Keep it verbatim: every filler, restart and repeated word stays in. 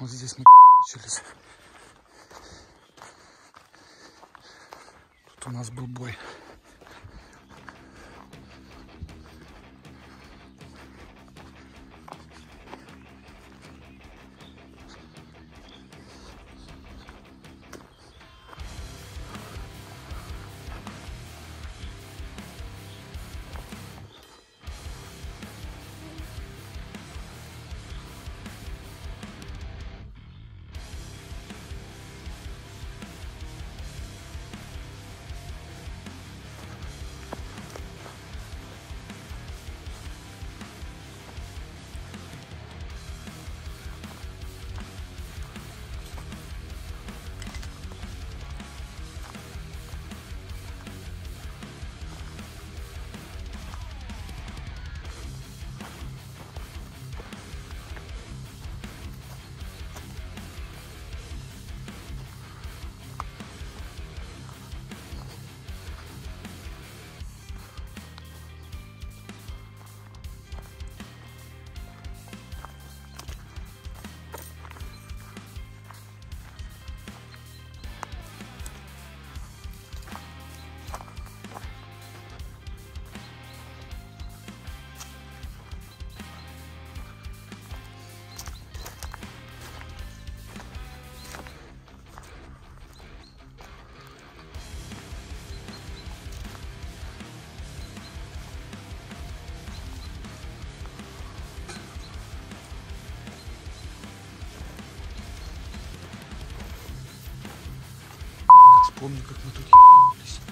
Вот здесь мы начались. Тут у нас был бой. Помню, как мы тут ебались.